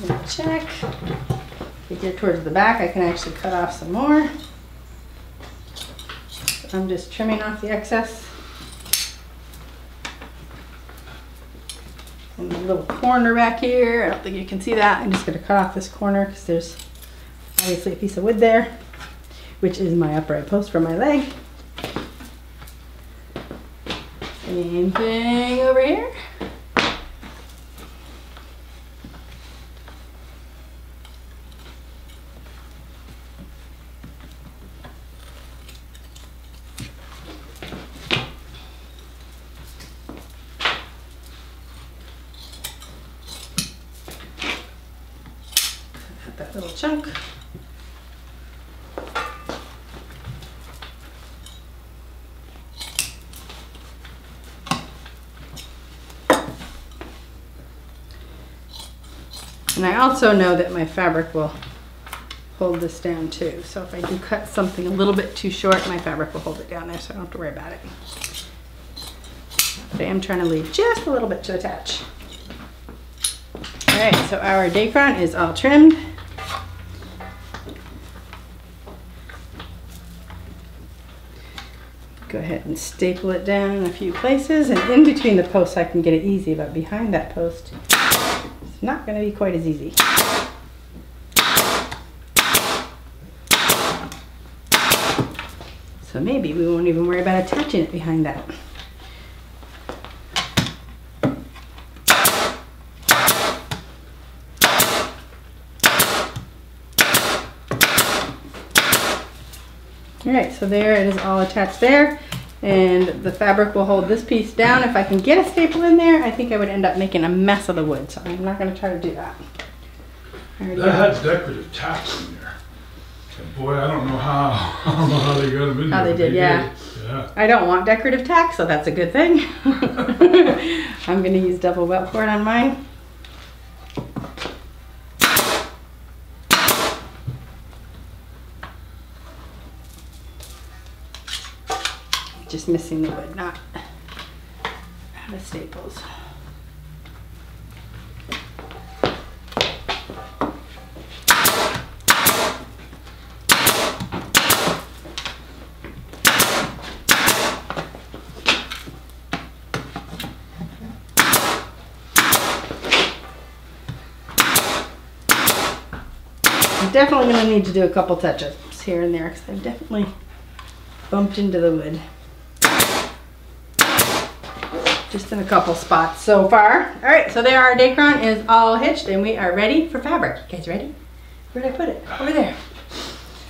I'm gonna check. If we get towards the back, I can actually cut off some more. I'm just trimming off the excess. And the little corner back here, I don't think you can see that. I'm just gonna cut off this corner because there's obviously a piece of wood there, which is my upright post for my leg. Same thing over here. Chunk. And I also know that my fabric will hold this down too. So if I do cut something a little bit too short, my fabric will hold it down there so I don't have to worry about it. But I am trying to leave just a little bit to attach. All right, so our Dacron is all trimmed. Go ahead and staple it down in a few places, and in between the posts I can get it easy, but behind that post it's not going to be quite as easy. So maybe we won't even worry about attaching it behind that. All right, so there it is all attached there, and the fabric will hold this piece down. If I can get a staple in there, I think I would end up making a mess of the wood, so I'm not going to try to do that. That has decorative taps in there. And boy, I don't know how they got them in there. How they did, yeah. I don't want decorative tack, so that's a good thing. I'm going to use double welt cord on mine. Just missing the wood, not out of staples. I'm definitely going to need to do a couple touch-ups here and there because I've definitely bumped into the wood. Just in a couple spots so far. All right, so there our Dacron is all hitched and we are ready for fabric. You guys ready? Where did I put it? Over there.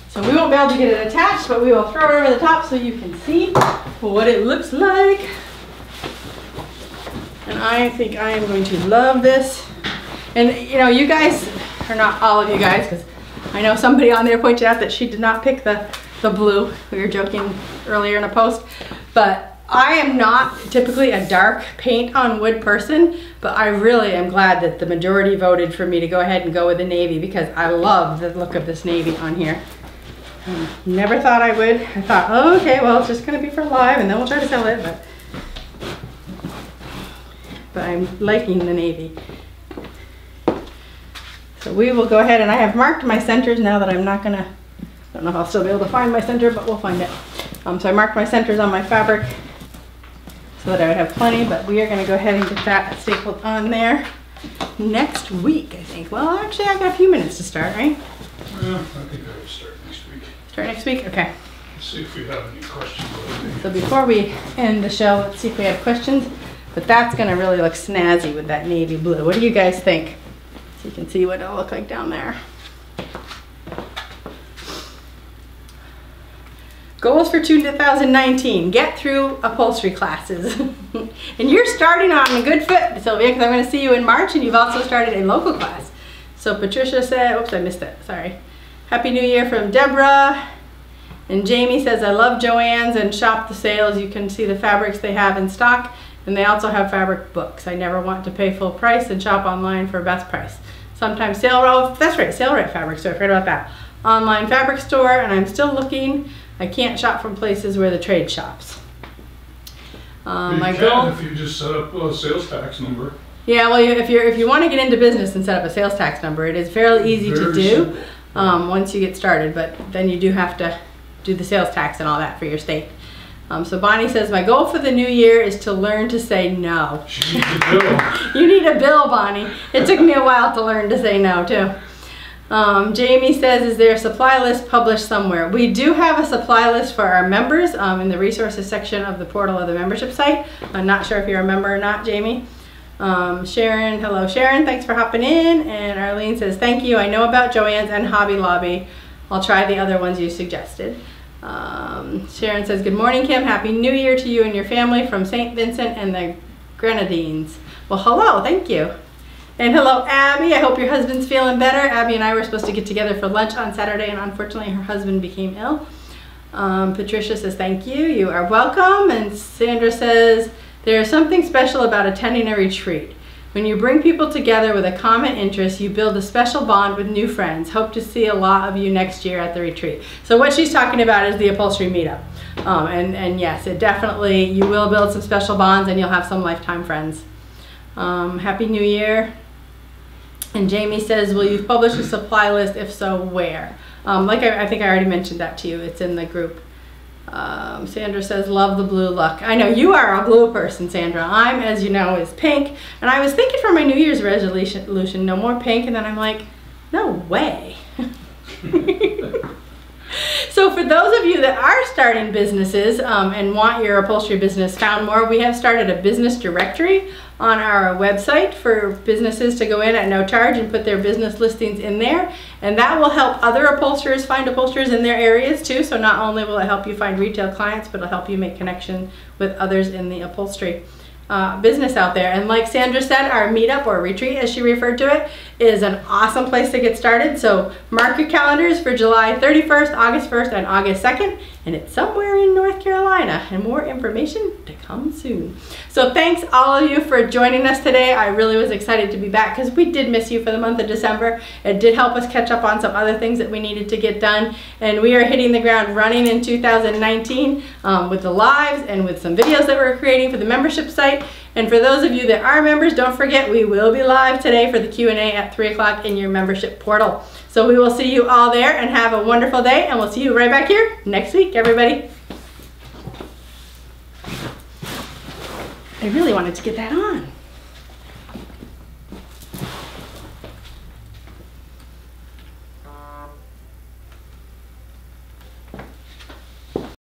So we won't be able to get it attached, but we will throw it over the top so you can see what it looks like. And I think I am going to love this. And you know, you guys, or not all of you guys, because I know somebody on there pointed out that she did not pick the blue. We were joking earlier in a post, but I am not typically a dark paint on wood person, but I really am glad that the majority voted for me to go ahead and go with the navy because I love the look of this navy on here. Never thought I would. I thought, oh, okay, well, it's just gonna be for live and then we'll try to sell it, but I'm liking the navy. So we will go ahead, and I have marked my centers now that I'm not gonna, I don't know if I'll still be able to find my center, but we'll find it. So I marked my centers on my fabric so that I would have plenty, but we are going to go ahead and get that stapled on there next week, I think. Well, actually, I've got a few minutes to start, right? Well, I think I would start next week. Start next week? Okay. see if we have any questions. So before we end the show, let's see if we have questions. But that's going to really look snazzy with that navy blue. What do you guys think? So you can see what it'll look like down there. Goals for 2019, get through upholstery classes. And you're starting on a good foot, Sylvia, because I'm going to see you in March, and you've also started a local class. So Patricia said, oops, I missed that, sorry. Happy New Year from Deborah. And Jamie says, I love Joann's and shop the sales. You can see the fabrics they have in stock, and they also have fabric books. I never want to pay full price and shop online for best price. Sometimes Sailrite, that's right, Sailrite fabric store, I forgot about that. Online fabric store, and I'm still looking. I can't shop from places where the trade shops. You can if you just set up a sales tax number. Yeah, well, if you want to get into business and set up a sales tax number, it is fairly easy to do once you get started, but then you do have to do the sales tax and all that for your state. So Bonnie says, my goal for the new year is to learn to say no. She needs a bill. You need a bill, Bonnie. It took me a while to learn to say no, too. Jamie says, is there a supply list published somewhere? We do have a supply list for our members in the resources section of the portal of the membership site. I'm not sure if you're a member or not, Jamie. Sharon, hello Sharon, thanks for hopping in. And Arlene says, thank you, I know about Joann's and Hobby Lobby. I'll try the other ones you suggested. Sharon says, good morning, Kim. Happy New Year to you and your family from St. Vincent and the Grenadines. Well, hello, thank you. And hello, Abby. I hope your husband's feeling better. Abby and I were supposed to get together for lunch on Saturday, and unfortunately her husband became ill. Patricia says, thank you. You are welcome. And Sandra says, there is something special about attending a retreat. When you bring people together with a common interest, you build a special bond with new friends. Hope to see a lot of you next year at the retreat. So what she's talking about is the upholstery meetup. And yes, it definitely, you will build some special bonds and you'll have some lifetime friends. Happy New Year. And Jamie says, will you publish a supply list? If so, where? I think I already mentioned that to you. It's in the group. Sandra says, love the blue look. I know you are a blue person, Sandra. I'm, as you know, is pink. And I was thinking for my New Year's resolution, no more pink. And then I'm like, no way. So for those of you that are starting businesses and want your upholstery business found more, we have started a business directory on our website for businesses to go in at no charge and put their business listings in there. And that will help other upholsterers find upholsterers in their areas too. So not only will it help you find retail clients, but it'll help you make connection with others in the upholstery business out there. And like Sandra said, our meetup or retreat, as she referred to it, is an awesome place to get started. So mark your calendars for July 31st, August 1st, and August 2nd. And it's somewhere in North Carolina, and more information to come soon. So thanks all of you for joining us today. I really was excited to be back because we did miss you for the month of December. It did help us catch up on some other things that we needed to get done. And we are hitting the ground running in 2019 with the lives and with some videos that we're creating for the membership site. And for those of you that are members, don't forget we will be live today for the Q&A at 3 o'clock in your membership portal. So we will see you all there, and have a wonderful day, and we'll see you right back here next week, everybody. I really wanted to get that on.